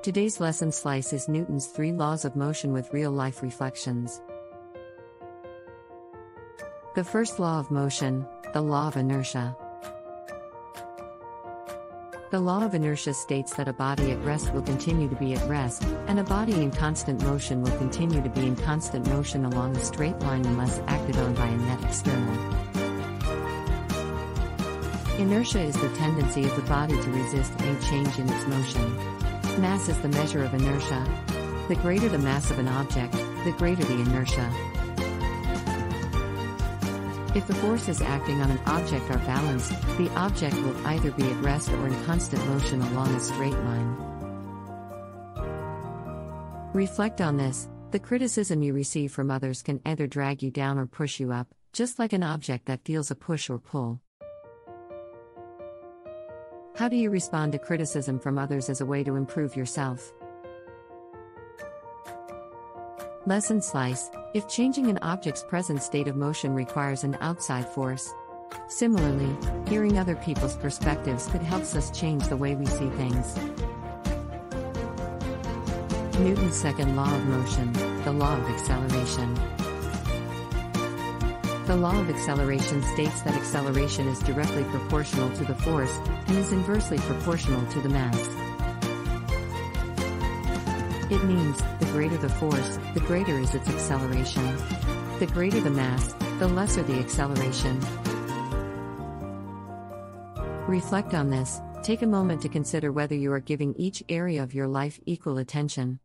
Today's lesson slice is Newton's 3 laws of motion with real-life reflections. The first law of motion, the law of inertia. The law of inertia states that a body at rest will continue to be at rest, and a body in constant motion will continue to be in constant motion along a straight line unless acted on by a net experiment. Inertia is the tendency of the body to resist any change in its motion. Mass is the measure of inertia. The greater the mass of an object, the greater the inertia. If the forces acting on an object are balanced, the object will either be at rest or in constant motion along a straight line. Reflect on this. The criticism you receive from others can either drag you down or push you up, just like an object that feels a push or pull. How do you respond to criticism from others as a way to improve yourself? Lesson slice: if changing an object's present state of motion requires an outside force. Similarly, hearing other people's perspectives could help us change the way we see things. Newton's second law of motion, the law of acceleration. The law of acceleration states that acceleration is directly proportional to the force, and is inversely proportional to the mass. It means, the greater the force, the greater is its acceleration. The greater the mass, the lesser the acceleration. Reflect on this. Take a moment to consider whether you are giving each area of your life equal attention.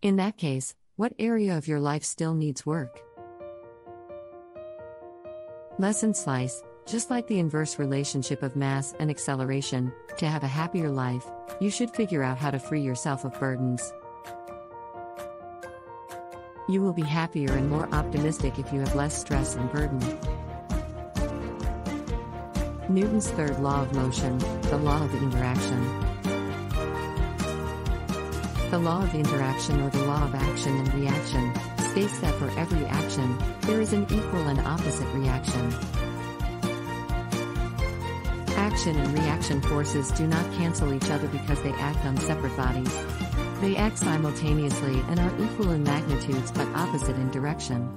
In that case, what area of your life still needs work? Lesson slice: just like the inverse relationship of mass and acceleration, to have a happier life, you should figure out how to free yourself of burdens. You will be happier and more optimistic if you have less stress and burden. Newton's third law of motion, the law of interaction. The law of interaction, or the law of action and reaction, states that for every action, there is an equal and opposite reaction. Action and reaction forces do not cancel each other because they act on separate bodies. They act simultaneously and are equal in magnitudes but opposite in direction.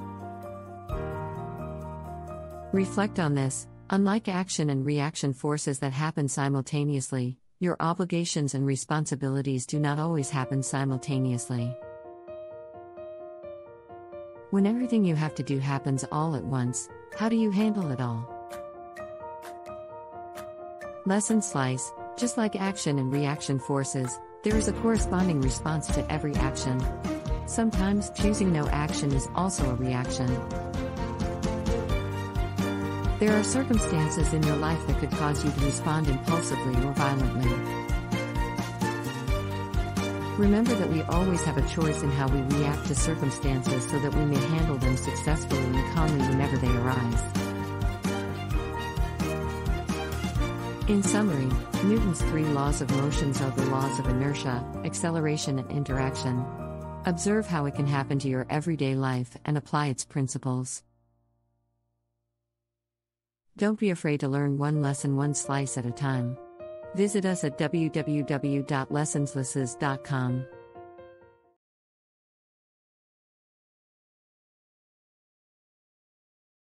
Reflect on this. Unlike action and reaction forces that happen simultaneously, your obligations and responsibilities do not always happen simultaneously. When everything you have to do happens all at once, how do you handle it all? Lesson slice: just like action and reaction forces, there is a corresponding response to every action. Sometimes choosing no action is also a reaction. There are circumstances in your life that could cause you to respond impulsively or violently. Remember that we always have a choice in how we react to circumstances so that we may handle them successfully and calmly whenever they arise. In summary, Newton's 3 laws of motion are the laws of inertia, acceleration, and interaction. Observe how it can happen to your everyday life and apply its principles. Don't be afraid to learn one lesson one slice at a time. Visit us at www.lessonslices.com.